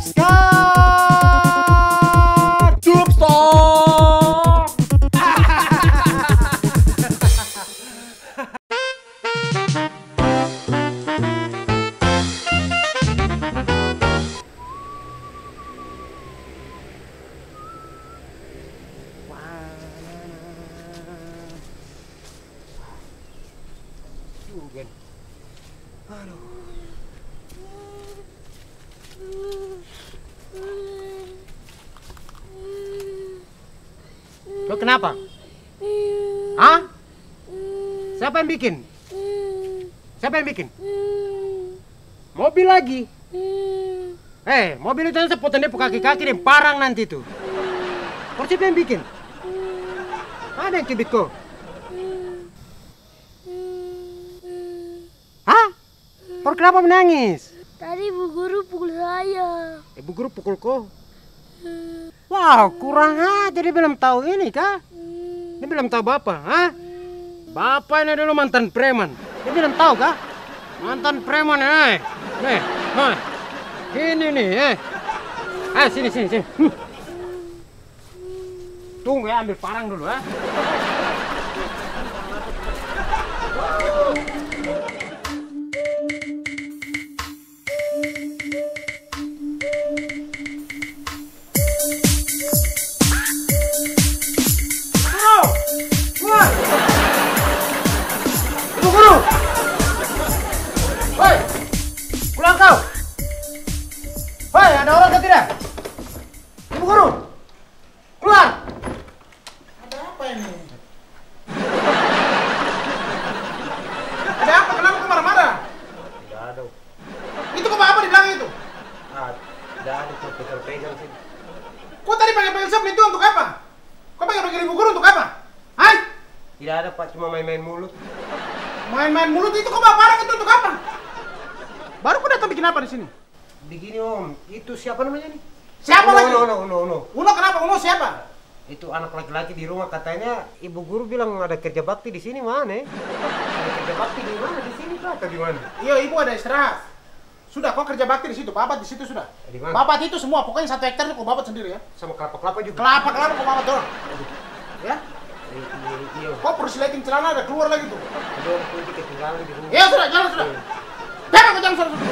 Stop! Tube stop! Wow. Aduh. Lo kenapa? Hah? Siapa yang bikin? Siapa yang bikin? Mobil lagi? Mobil itu nanti sepotong dia kaki-kaki deh, parang nanti tuh. Kok siapa yang bikin? Ada yang cubit kok? Hah? Kok kenapa menangis? Tadi Bu Guru pukul saya. Bu Guru pukul kok? Wow, kurang aja dia belum tahu ini kah? Dia belum tahu Bapak, ha? Bapak ini dulu mantan preman. Dia belum tahu kah? Mantan preman, nih, ini nih, sini. Tunggu ya, ambil parang dulu, ha? Kok tadi panggil-panggil saya itu untuk apa? Kok panggil-panggil Ibu Guru untuk apa? Hai? Tidak ada Pak, cuma main-main mulut. Main-main mulut itu kok bawa parang itu untuk apa? Baru kok datang bikin apa di sini? Begini Om, itu siapa namanya nih? Siapa lagi? Uno kenapa? Uno siapa? Itu anak laki-laki di rumah katanya Ibu Guru bilang ada kerja bakti di sini mana? Ada kerja bakti di mana? Di sini Pak atau di mana? Iya Ibu ada istirahat. Sudah, kau kerja bakti di situ, babat di situ sudah. Dimana? Babat itu semua, pokoknya 1 hektar itu kau babat sendiri ya. Sama kelapa-kelapa juga. Kelapa-kelapa kau babat dorong. Ya? Iya. Kau perseleting celana ada keluar lagi tuh. Aduh, aku ketinggalan di rumah. Iya sudah, jalan sudah. Jangan, jangan sudah.